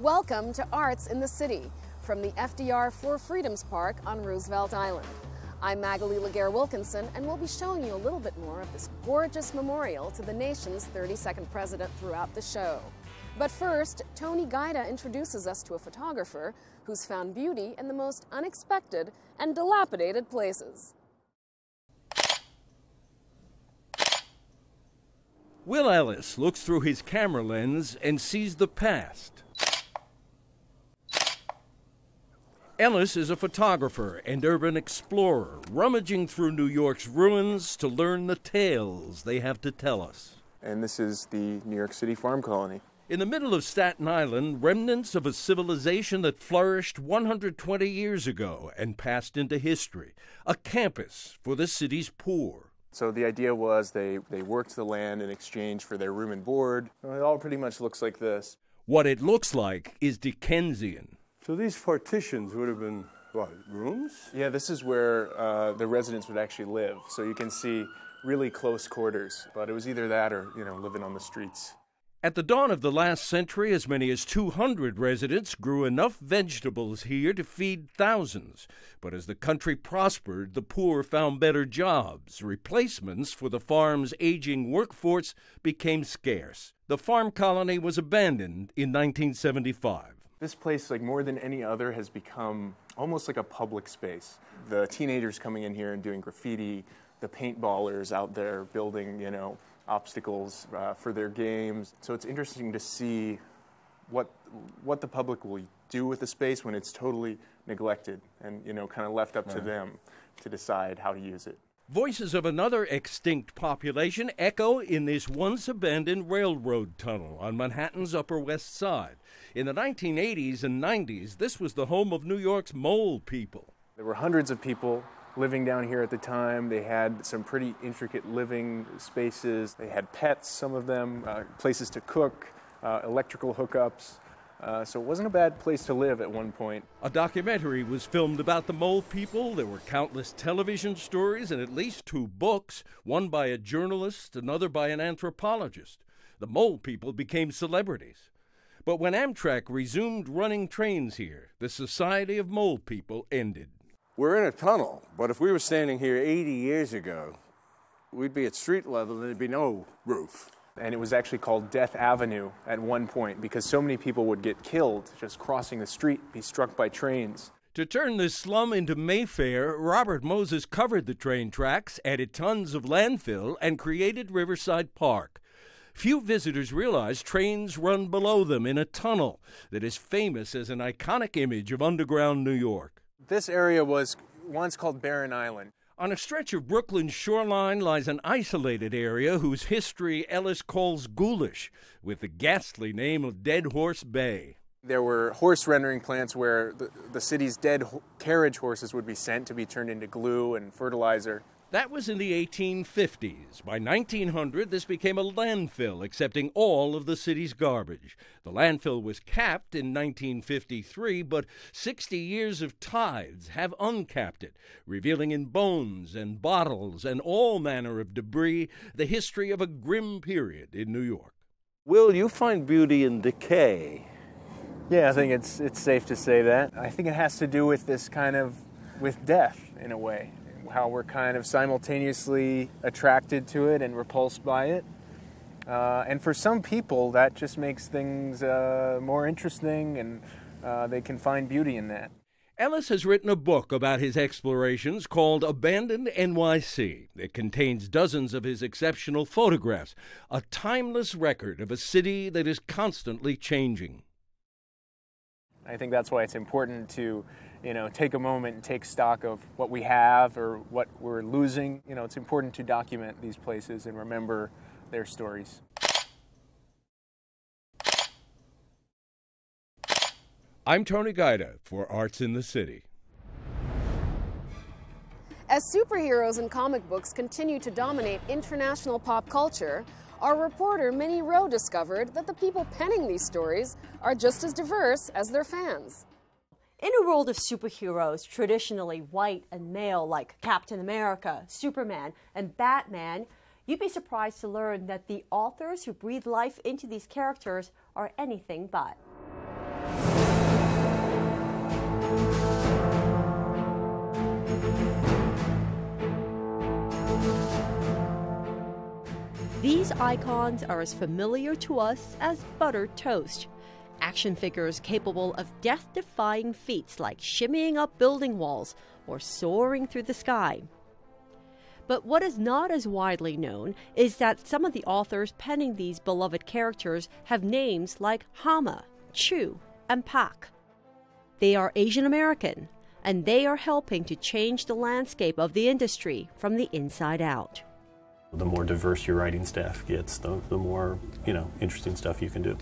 Welcome to Arts in the City from the FDR Four Freedoms Park on Roosevelt Island. I'm Magalie Laguerre-Wilkinson, and we'll be showing you a little bit more of this gorgeous memorial to the nation's 32nd president throughout the show. But first, Tony Guida introduces us to a photographer who's found beauty in the most unexpected and dilapidated places. Will Ellis looks through his camera lens and sees the past. Ellis is a photographer and urban explorer, rummaging through New York's ruins to learn the tales they have to tell us. And this is the New York City Farm Colony. In the middle of Staten Island, remnants of a civilization that flourished 120 years ago and passed into history, a campus for the city's poor. So the idea was they worked the land in exchange for their room and board. It all pretty much looks like this. What it looks like is Dickensian. So these partitions would have been, what, rooms? Yeah, this is where the residents would actually live. So you can see really close quarters. But it was either that or, you know, living on the streets. At the dawn of the last century, as many as 200 residents grew enough vegetables here to feed thousands. But as the country prospered, the poor found better jobs. Replacements for the farm's aging workforce became scarce. The farm colony was abandoned in 1975. This place, like more than any other, has become almost like a public space. The teenagers coming in here and doing graffiti, the paintballers out there building, you know, obstacles for their games. So it's interesting to see what the public will do with the space when it's totally neglected and, you know, kind of left up to them to decide how to use it. Voices of another extinct population echo in this once abandoned railroad tunnel on Manhattan's Upper West Side. In the 1980s and 90s, this was the home of New York's mole people. There were hundreds of people living down here at the time. They had some pretty intricate living spaces. They had pets, some of them, places to cook, electrical hookups. So it wasn't a bad place to live at one point. A documentary was filmed about the mole people. There were countless television stories and at least two books, one by a journalist, another by an anthropologist. The mole people became celebrities. But when Amtrak resumed running trains here, the Society of Mole People ended. We're in a tunnel, but if we were standing here 80 years ago, we'd be at street level and there'd be no roof. And it was actually called Death Avenue at one point because so many people would get killed just crossing the street, be struck by trains. To turn this slum into Mayfair, Robert Moses covered the train tracks, added tons of landfill, and created Riverside Park. Few visitors realize trains run below them in a tunnel that is famous as an iconic image of underground New York. This area was once called Barren Island. On a stretch of Brooklyn's shoreline lies an isolated area whose history Ellis calls ghoulish, with the ghastly name of Dead Horse Bay. There were horse rendering plants where the city's dead carriage horses would be sent to be turned into glue and fertilizer. That was in the 1850s. By 1900, this became a landfill, accepting all of the city's garbage. The landfill was capped in 1953, but 60 years of tides have uncapped it, revealing in bones and bottles and all manner of debris the history of a grim period in New York. Will, you find beauty in decay? Yeah, I think it's safe to say that. I think it has to do with this kind of, with death in a way. How we're kind of simultaneously attracted to it and repulsed by it. And for some people, that just makes things more interesting, and they can find beauty in that. Ellis has written a book about his explorations called Abandoned NYC. It contains dozens of his exceptional photographs, a timeless record of a city that is constantly changing. I think that's why it's important to, you know, take a moment and take stock of what we have or what we're losing. You know, it's important to document these places and remember their stories. I'm Tony Guida for Arts in the City. As superheroes and comic books continue to dominate international pop culture, our reporter Minnie Roh discovered that the people penning these stories are just as diverse as their fans. In a world of superheroes, traditionally white and male, like Captain America, Superman, and Batman, you'd be surprised to learn that the authors who breathe life into these characters are anything but. These icons are as familiar to us as buttered toast. Action figures capable of death-defying feats like shimmying up building walls or soaring through the sky. But what is not as widely known is that some of the authors penning these beloved characters have names like Hama, Chu, and Pak. They are Asian American, and they are helping to change the landscape of the industry from the inside out. The more diverse your writing staff gets, the more, interesting stuff you can do.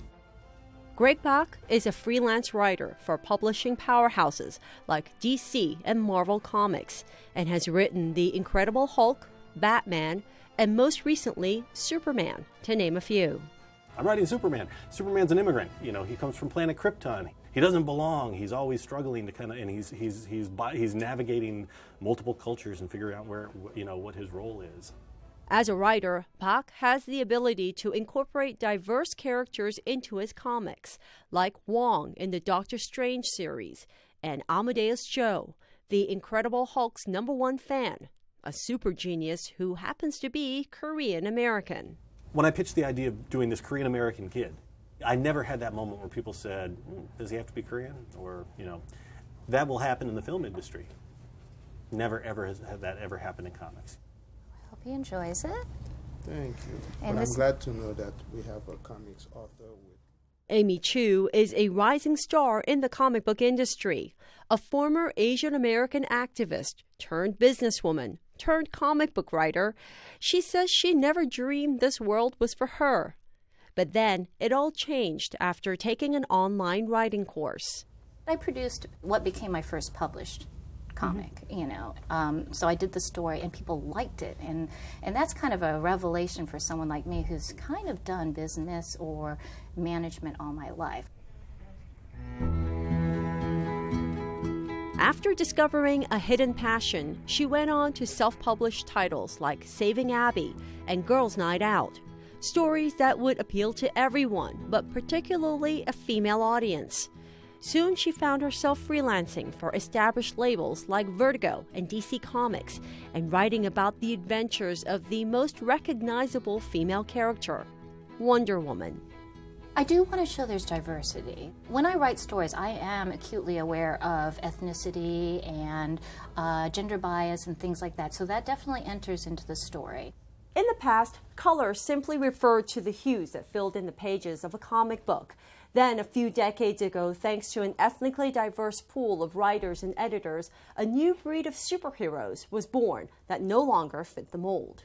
Greg Pak is a freelance writer for publishing powerhouses like DC and Marvel Comics, and has written The Incredible Hulk, Batman, and most recently, Superman, to name a few. I'm writing Superman. Superman's an immigrant. He comes from planet Krypton. He doesn't belong. He's always struggling to and he's navigating multiple cultures and figuring out where, what his role is. As a writer, Pak has the ability to incorporate diverse characters into his comics, like Wong in the Doctor Strange series, and Amadeus Cho, the Incredible Hulk's #1 fan, a super genius who happens to be Korean American. When I pitched the idea of doing this Korean American kid, I never had that moment where people said, does he have to be Korean? Or, that will happen in the film industry. Never ever has that ever happened in comics. He enjoys it. Thank you. And I'm glad to know that we have a comics author with. Amy Chu is a rising star in the comic book industry, a former Asian American activist turned businesswoman turned comic book writer. She says she never dreamed this world was for her. But then it all changed after taking an online writing course. I produced what became my first published comic, so I did the story and people liked it, and that's kind of a revelation for someone like me who's kind of done business or management all my life. After discovering a hidden passion, she went on to self-publish titles like Saving Abby and Girls Night Out, stories that would appeal to everyone, but particularly a female audience. Soon she found herself freelancing for established labels like Vertigo and DC Comics, and writing about the adventures of the most recognizable female character, Wonder Woman. I do want to show there's diversity. When I write stories, I am acutely aware of ethnicity and gender bias and things like that, so that definitely enters into the story. In the past, color simply referred to the hues that filled in the pages of a comic book. Then, a few decades ago, thanks to an ethnically diverse pool of writers and editors, a new breed of superheroes was born that no longer fit the mold.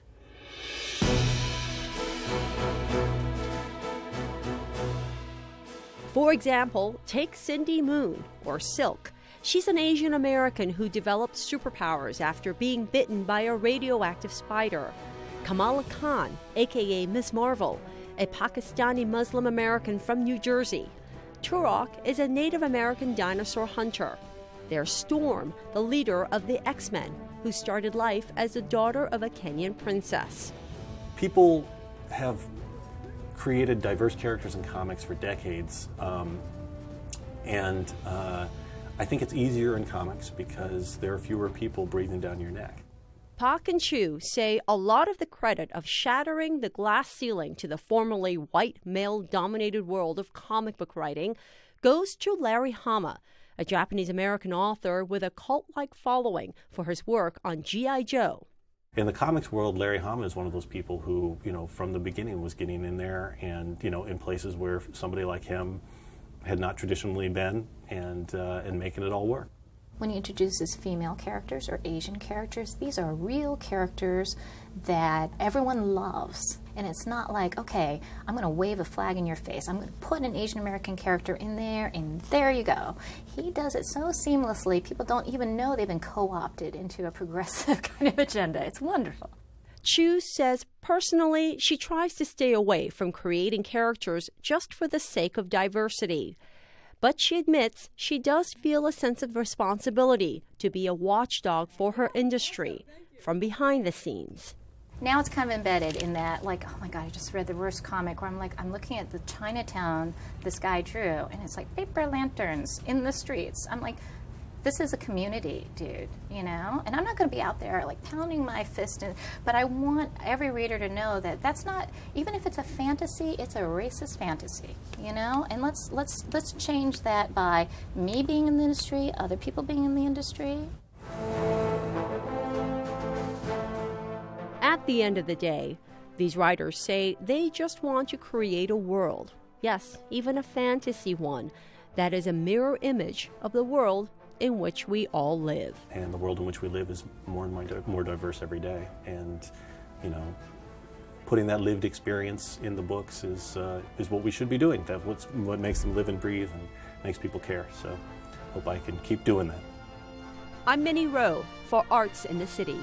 For example, take Cindy Moon, or Silk. She's an Asian American who developed superpowers after being bitten by a radioactive spider. Kamala Khan, aka Ms. Marvel, a Pakistani Muslim American from New Jersey. Turok is a Native American dinosaur hunter. There's Storm, the leader of the X-Men, who started life as the daughter of a Kenyan princess. People have created diverse characters in comics for decades, I think it's easier in comics because there are fewer people breathing down your neck. Pak and Chu say a lot of the credit of shattering the glass ceiling to the formerly white male-dominated world of comic book writing goes to Larry Hama, a Japanese-American author with a cult-like following for his work on G.I. Joe. In the comics world, Larry Hama is one of those people who, from the beginning was getting in there and, in places where somebody like him had not traditionally been and making it all work. When he introduces female characters or Asian characters, these are real characters that everyone loves. And it's not like, okay, I'm going to wave a flag in your face. I'm going to put an Asian American character in there, and there you go. He does it so seamlessly, people don't even know they've been co-opted into a progressive kind of agenda. It's wonderful. Chu says personally, she tries to stay away from creating characters just for the sake of diversity. But she admits she does feel a sense of responsibility to be a watchdog for her industry from behind the scenes. Now it's kind of embedded in that, like, oh my God, I just read the worst comic where I'm like, I'm looking at the Chinatown this guy drew, and it's like paper lanterns in the streets. I'm like, This is a community, dude, you know? And I'm not going to be out there, like, pounding my fist. But I want every reader to know that that's not, even if it's a fantasy, it's a racist fantasy, you know? And let's change that by me being in the industry, other people being in the industry. At the end of the day, these writers say they just want to create a world, yes, even a fantasy one, that is a mirror image of the world in which we all live. And the world in which we live is more and more diverse every day. And, you know, putting that lived experience in the books is what we should be doing. That's what makes them live and breathe and makes people care. So I hope I can keep doing that. I'm Minnie Roh for Arts in the City.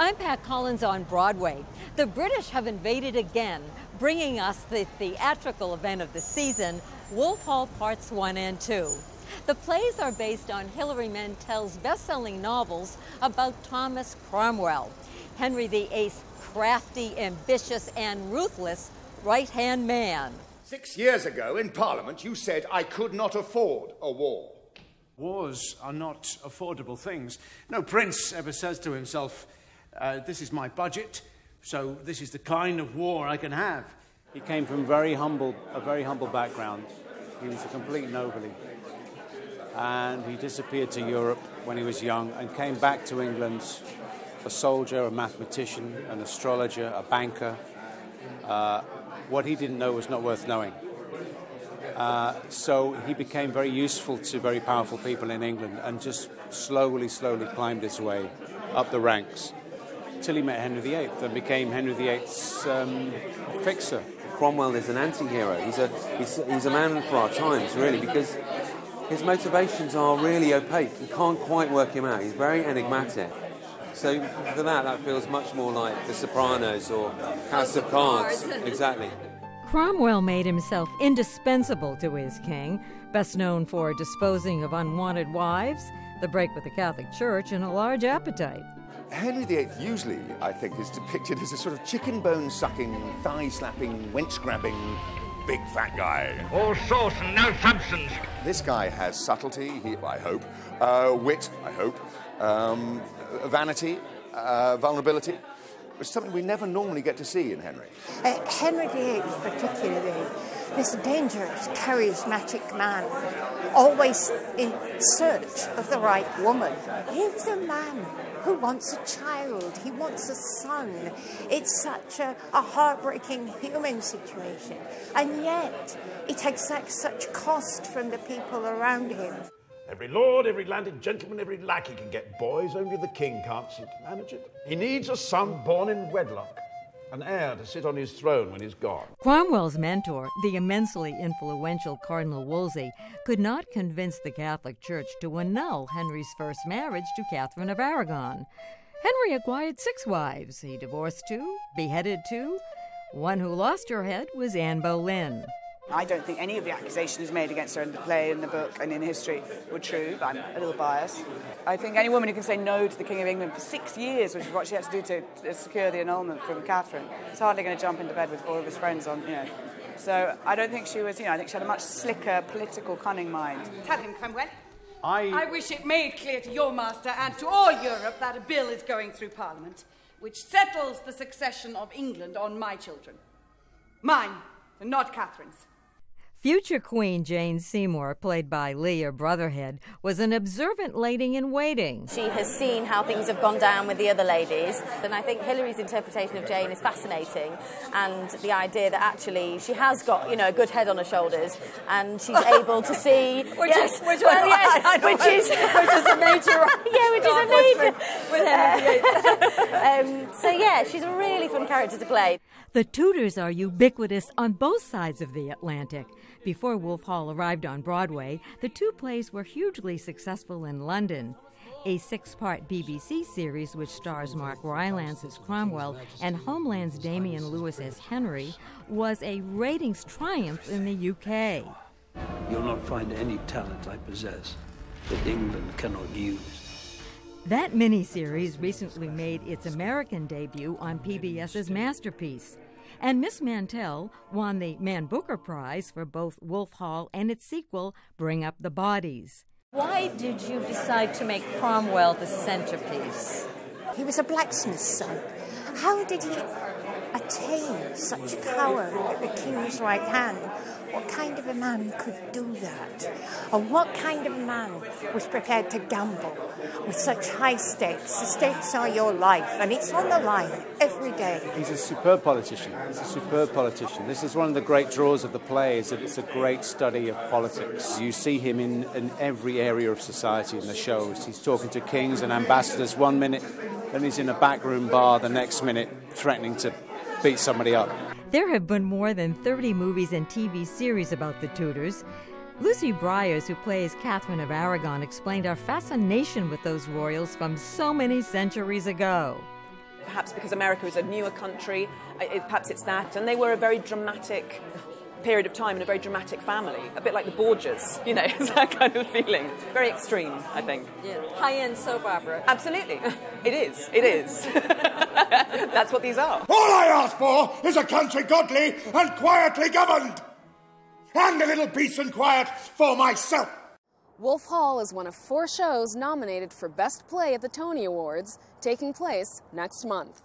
I'm Pat Collins on Broadway. The British have invaded again, bringing us the theatrical event of the season, Wolf Hall Parts 1 and 2. The plays are based on Hilary Mantel's best-selling novels about Thomas Cromwell, Henry VIII's crafty, ambitious, and ruthless right-hand man. 6 years ago in Parliament, you said I could not afford a war. Wars are not affordable things. No prince ever says to himself, this is my budget, so this is the kind of war I can have. He came from a very humble background. He was a complete nobody. And he disappeared to Europe when he was young and came back to England a soldier, a mathematician, an astrologer, a banker. What he didn't know was not worth knowing. So he became very useful to very powerful people in England and just slowly, slowly climbed his way up the ranks. Till he met Henry VIII and became Henry VIII's fixer. Cromwell is an anti-hero. He's a man for our times, really, because his motivations are really opaque. You can't quite work him out. He's very enigmatic. So for that feels much more like The Sopranos or House of Cards. Exactly. Cromwell made himself indispensable to his king, best known for disposing of unwanted wives, the break with the Catholic Church, and a large appetite. Henry VIII usually, I think, is depicted as a sort of chicken bone-sucking, thigh-slapping, wench-grabbing, big fat guy. All sauce and no substance. This guy has subtlety, I hope, wit, I hope, vanity, vulnerability, which is something we never normally get to see in Henry. Henry VIII is particularly this dangerous, charismatic man, always in search of the right woman. He was a man who wants a child, he wants a son. It's such a heartbreaking human situation. And yet, he takes such cost from the people around him. Every lord, every landed gentleman, every lackey can get boys, only the king can't seem to manage it. He needs a son born in wedlock, an heir to sit on his throne when he's gone. Cromwell's mentor, the immensely influential Cardinal Wolsey, could not convince the Catholic Church to annul Henry's first marriage to Catherine of Aragon. Henry acquired 6 wives. He divorced 2, beheaded 2. One who lost her head was Anne Boleyn. I don't think any of the accusations made against her in the play, in the book, and in history were true, but I'm a little biased. I think any woman who can say no to the King of England for 6 years, which is what she had to do to secure the annulment from Catherine, is hardly going to jump into bed with 4 of his friends on, you know. So I don't think she was, you know, I think she had a much slicker political cunning mind. Tell him, Cromwell. I wish it made clear to your master and to all Europe that a bill is going through Parliament which settles the succession of England on my children. Mine, and not Catherine's. Future Queen Jane Seymour, played by Leah Brotherhead, was an observant lady-in-waiting. She has seen how things have gone down with the other ladies, and I think Hilary's interpretation of Jane is fascinating, and the idea that actually she has got, you know, a good head on her shoulders, and she's able to see... which is a major... So yeah, she's a really fun character to play. The Tudors are ubiquitous on both sides of the Atlantic. Before Wolf Hall arrived on Broadway, the two plays were hugely successful in London. A six-part BBC series which stars Mark Rylance as Cromwell and Homeland's Damian Lewis as Henry was a ratings triumph in the UK. You'll not find any talent I possess that England cannot use. That miniseries recently made its American debut on PBS's Masterpiece. And Miss Mantell won the Man Booker Prize for both Wolf Hall and its sequel, Bring Up the Bodies. Why did you decide to make Cromwell the centerpiece? He was a blacksmith's son. How did he attain such power at the king's right hand? What kind of a man could do that? And what kind of man was prepared to gamble with such high stakes? The stakes are your life, and it's on the line every day. He's a superb politician. He's a superb politician. This is one of the great draws of the play, is that it's a great study of politics. You see him in every area of society in the shows. He's talking to kings and ambassadors one minute, then he's in a backroom bar the next minute threatening to beat somebody up. There have been more than 30 movies and TV series about the Tudors. Lucy Bryars, who plays Catherine of Aragon, explained our fascination with those royals from so many centuries ago. Perhaps because America is a newer country, perhaps it's that, and they were a very dramatic period of time and a very dramatic family, a bit like the Borgias, you know, it's that kind of feeling. Very extreme, I think. Yeah. High-end soap opera. Absolutely. It is. It is. That's what these are. All I ask for is a country godly and quietly governed, and a little peace and quiet for myself. Wolf Hall is one of four shows nominated for Best Play at the Tony Awards, taking place next month.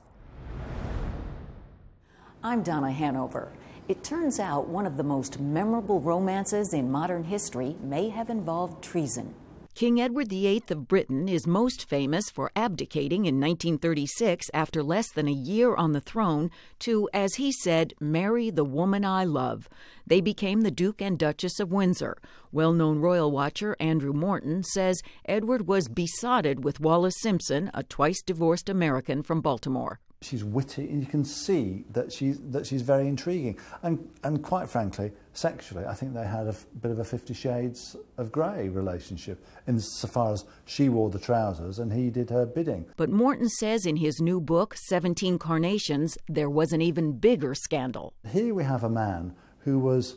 I'm Donna Hanover. It turns out one of the most memorable romances in modern history may have involved treason. King Edward VIII of Britain is most famous for abdicating in 1936 after less than a year on the throne to, as he said, marry the woman I love. They became the Duke and Duchess of Windsor. Well-known royal watcher Andrew Morton says Edward was besotted with Wallis Simpson, a twice-divorced American from Baltimore. She's witty, and you can see that she's very intriguing. And quite frankly, sexually, I think they had a bit of a 50 Shades of Grey relationship insofar as she wore the trousers and he did her bidding. But Morton says in his new book, 17 Carnations, there was an even bigger scandal. Here we have a man who was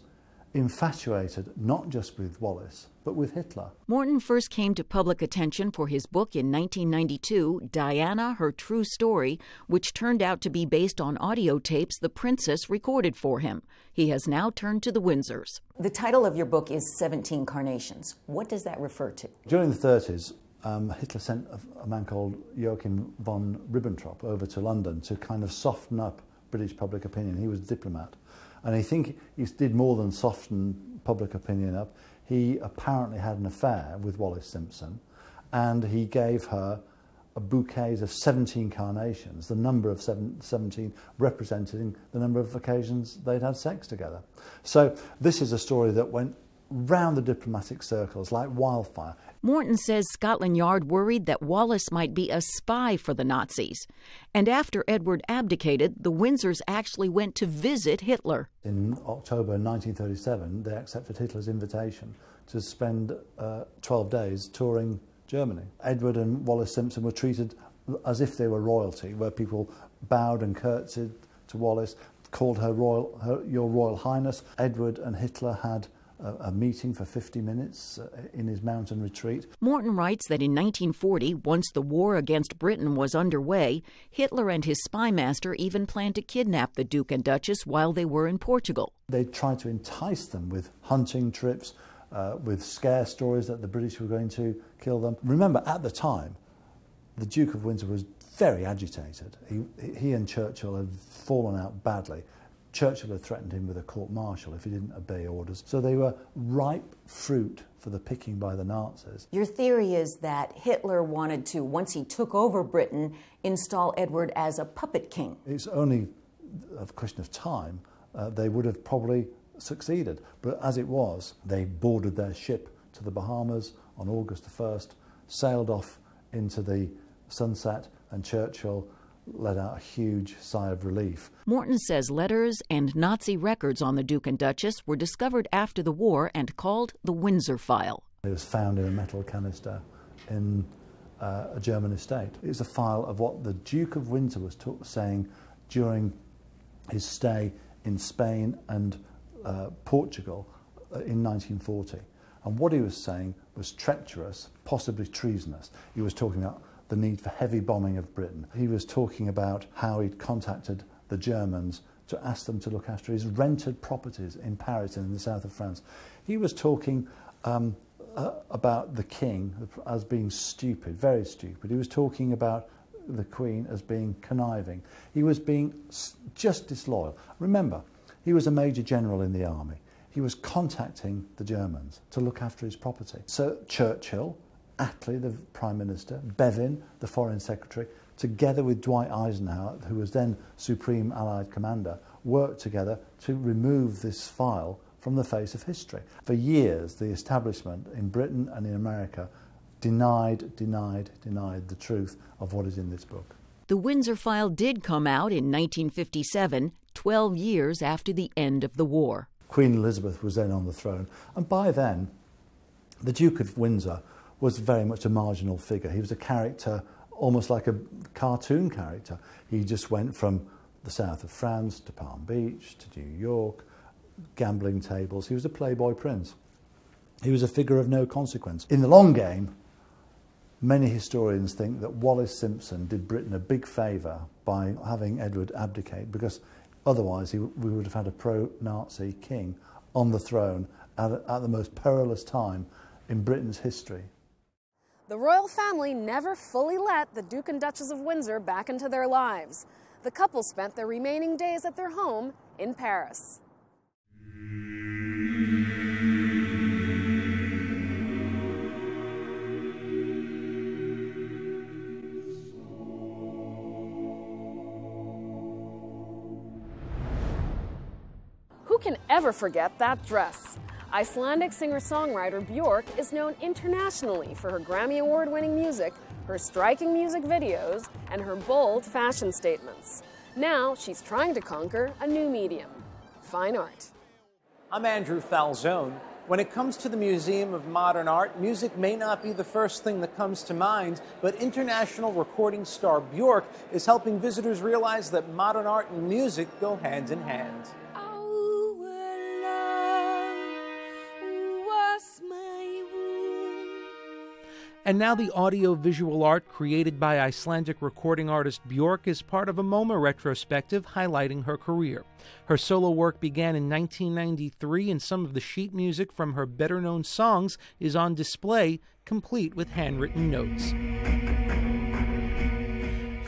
infatuated not just with Wallis, but with Hitler. Morton first came to public attention for his book in 1992, Diana, Her True Story, which turned out to be based on audio tapes the princess recorded for him. He has now turned to the Windsors. The title of your book is 17 Carnations. What does that refer to? During the 30s, Hitler sent a man called Joachim von Ribbentrop over to London to kind of soften up British public opinion. He was a diplomat. And I think he did more than soften public opinion up. He apparently had an affair with Wallis Simpson, and he gave her a bouquet of 17 carnations, the number of 17 representing the number of occasions they'd had sex together. So this is a story that went round the diplomatic circles like wildfire. Morton says Scotland Yard worried that Wallis might be a spy for the Nazis. And after Edward abdicated, the Windsors actually went to visit Hitler. In October 1937, they accepted Hitler's invitation to spend 12 days touring Germany. Edward and Wallis Simpson were treated as if they were royalty, where people bowed and curtsied to Wallis, called her, Your Royal Highness. Edward and Hitler had a meeting for 50 minutes in his mountain retreat. Morton writes that in 1940, once the war against Britain was underway, Hitler and his spymaster even planned to kidnap the Duke and Duchess while they were in Portugal. They tried to entice them with hunting trips, with scare stories that the British were going to kill them. Remember, at the time, the Duke of Windsor was very agitated. He and Churchill had fallen out badly. Churchill had threatened him with a court-martial if he didn't obey orders. So they were ripe fruit for the picking by the Nazis. Your theory is that Hitler wanted to, once he took over Britain, install Edward as a puppet king. It's only a question of time. They would have probably succeeded. But as it was, they boarded their ship to the Bahamas on August the 1st, sailed off into the sunset, and Churchill let out a huge sigh of relief. Morton says letters and Nazi records on the Duke and Duchess were discovered after the war and called the Windsor file. It was found in a metal canister in a German estate. It's a file of what the Duke of Windsor was saying during his stay in Spain and Portugal in 1940. And what he was saying was treacherous, possibly treasonous. He was talking about the need for heavy bombing of Britain. He was talking about how he'd contacted the Germans to ask them to look after his rented properties in Paris and in the south of France. He was talking about the king as being stupid, very stupid. He was talking about the Queen as being conniving. He was being just disloyal. Remember, he was a major general in the army. He was contacting the Germans to look after his property. So Churchill, Attlee, the Prime Minister, Bevin, the Foreign Secretary, together with Dwight Eisenhower, who was then Supreme Allied Commander, worked together to remove this file from the face of history. For years, the establishment in Britain and in America denied, denied the truth of what is in this book. The Windsor file did come out in 1957, 12 years after the end of the war. Queen Elizabeth was then on the throne, and by then, the Duke of Windsor was very much a marginal figure. He was a character, almost like a cartoon character. He just went from the south of France to Palm Beach to New York, gambling tables. He was a playboy prince. He was a figure of no consequence. In the long game, many historians think that Wallis Simpson did Britain a big favour by having Edward abdicate, because otherwise we would have had a pro-Nazi king on the throne at the most perilous time in Britain's history. The royal family never fully let the Duke and Duchess of Windsor back into their lives. The couple spent their remaining days at their home in Paris. Who can ever forget that dress? Icelandic singer-songwriter Björk is known internationally for her Grammy Award-winning music, her striking music videos, and her bold fashion statements. Now she's trying to conquer a new medium, fine art. I'm Andrew Falzone. When it comes to the Museum of Modern Art, music may not be the first thing that comes to mind, but international recording star Björk is helping visitors realize that modern art and music go hand in hand. And now the audio-visual art created by Icelandic recording artist Björk is part of a MoMA retrospective highlighting her career. Her solo work began in 1993, and some of the sheet music from her better-known songs is on display, complete with handwritten notes.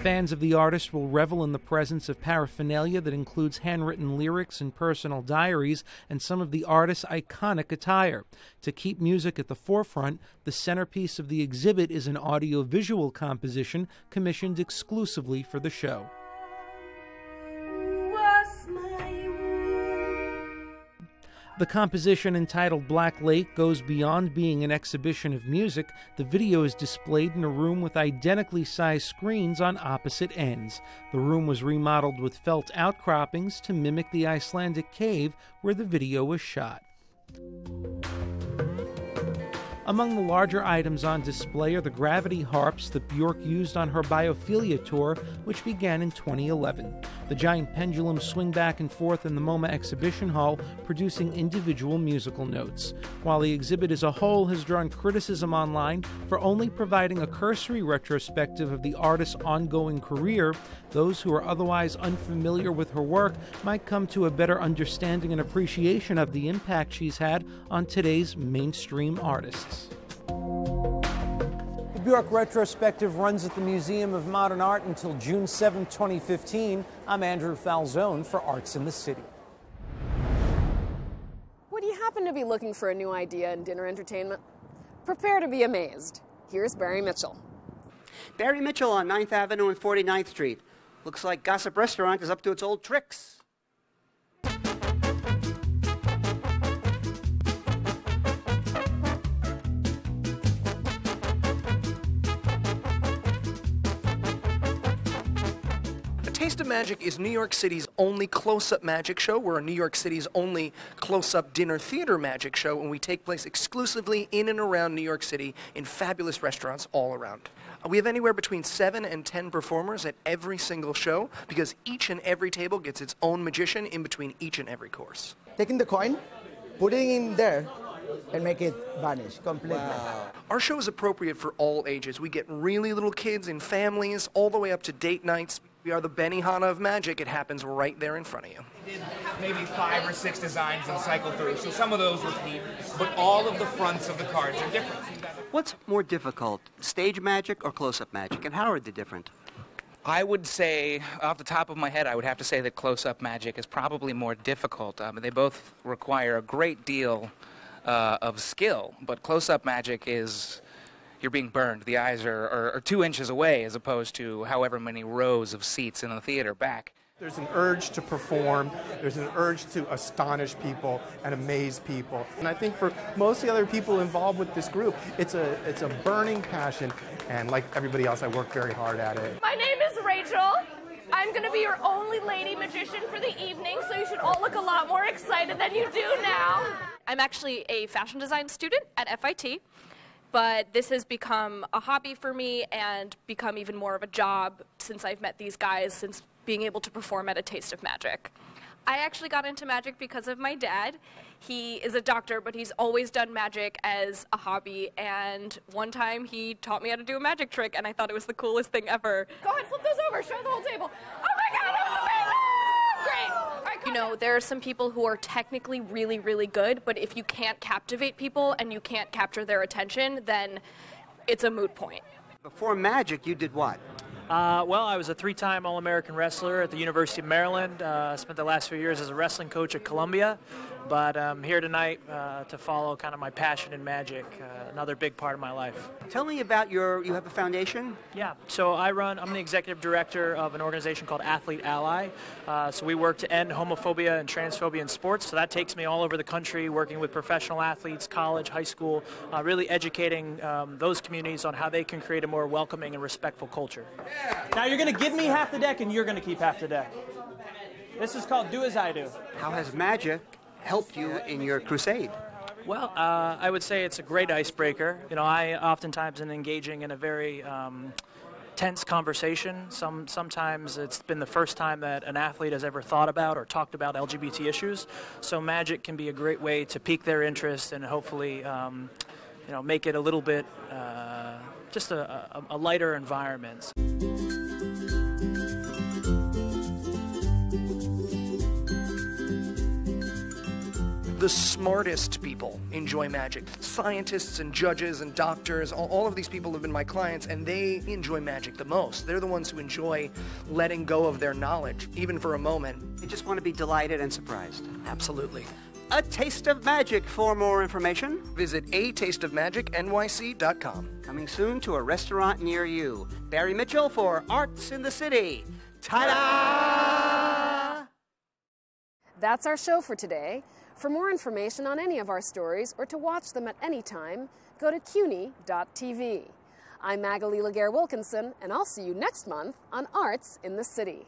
Fans of the artist will revel in the presence of paraphernalia that includes handwritten lyrics and personal diaries and some of the artist's iconic attire. To keep music at the forefront, the centerpiece of the exhibit is an audio-visual composition commissioned exclusively for the show. The composition, entitled Black Lake, goes beyond being an exhibition of music. The video is displayed in a room with identically sized screens on opposite ends. The room was remodeled with felt outcroppings to mimic the Icelandic cave where the video was shot. Among the larger items on display are the gravity harps that Björk used on her biophilia tour, which began in 2011. The giant pendulums swing back and forth in the MoMA exhibition hall, producing individual musical notes. While the exhibit as a whole has drawn criticism online for only providing a cursory retrospective of the artist's ongoing career, those who are otherwise unfamiliar with her work might come to a better understanding and appreciation of the impact she's had on today's mainstream artists. The Björk retrospective runs at the Museum of Modern Art until June 7, 2015. I'm Andrew Falzone for Arts in the City. happen to be looking for a new idea in dinner entertainment, prepare to be amazed. Here's Barry Mitchell. Barry Mitchell on 9th Avenue and 49th Street. Looks like Gossip Restaurant is up to its old tricks. Taste of Magic is New York City's only close-up magic show. We're New York City's only close-up dinner theater magic show, and we take place exclusively in and around New York City in fabulous restaurants all around. We have anywhere between 7 and 10 performers at every single show because each and every table gets its own magician in between each and every course. Taking the coin, putting it in there, and make it vanish completely. Wow. Our show is appropriate for all ages. We get really little kids and families all the way up to date nights. We are the Benihana of magic. It happens right there in front of you. We did maybe 5 or 6 designs and cycled through, so some of those repeat, but all of the fronts of the cards are different. What's more difficult, stage magic or close-up magic, and how are they different? I would say, off the top of my head, I would have to say that close-up magic is probably more difficult. They both require a great deal of skill, but close-up magic is... you're being burned. The eyes are 2 inches away as opposed to however many rows of seats in the theater back. There's an urge to perform. There's an urge to astonish people and amaze people. And I think for most of the other people involved with this group, it's a burning passion. And like everybody else, I work very hard at it. My name is Rachel. I'm going to be your only lady magician for the evening, so you should all look a lot more excited than you do now. I'm actually a fashion design student at FIT. But this has become a hobby for me and become even more of a job since I've met these guys, since being able to perform at a Taste of Magic. I actually got into magic because of my dad. He is a doctor, but he's always done magic as a hobby, and one time he taught me how to do a magic trick, and I thought it was the coolest thing ever. Go ahead, flip those over, show the whole table. Oh my God, that was amazing! Great! You know, there are some people who are technically really, really good, but if you can't captivate people and you can't capture their attention, then it's a moot point. Before magic, you did what? Well, I was a 3-time All-American wrestler at the University of Maryland. Spent the last few years as a wrestling coach at Columbia, but I'm here tonight to follow kind of my passion in magic, another big part of my life. Tell me about you have a foundation? Yeah, so I'm the executive director of an organization called Athlete Ally. So we work to end homophobia and transphobia in sports, so that takes me all over the country working with professional athletes, college, high school, really educating those communities on how they can create a more welcoming and respectful culture. Now you're going to give me half the deck and you're going to keep half the deck. This is called Do As I Do. How has magic helped you in your crusade? Well, I would say it's a great icebreaker. You know, I oftentimes am engaging in a very tense conversation. Sometimes it's been the first time that an athlete has ever thought about or talked about LGBT issues. So magic can be a great way to pique their interest and hopefully, you know, make it a little bit just a lighter environment. The smartest people enjoy magic. Scientists and judges and doctors, all of these people have been my clients, and they enjoy magic the most. They're the ones who enjoy letting go of their knowledge, even for a moment. They just want to be delighted and surprised. Absolutely. A Taste of Magic. For more information, visit atasteofmagicnyc.com. Coming soon to a restaurant near you. Barry Mitchell for Arts in the City. Ta-da! That's our show for today. For more information on any of our stories or to watch them at any time, go to cuny.tv. I'm Magalie Laguerre-Wilkinson, and I'll see you next month on Arts in the City.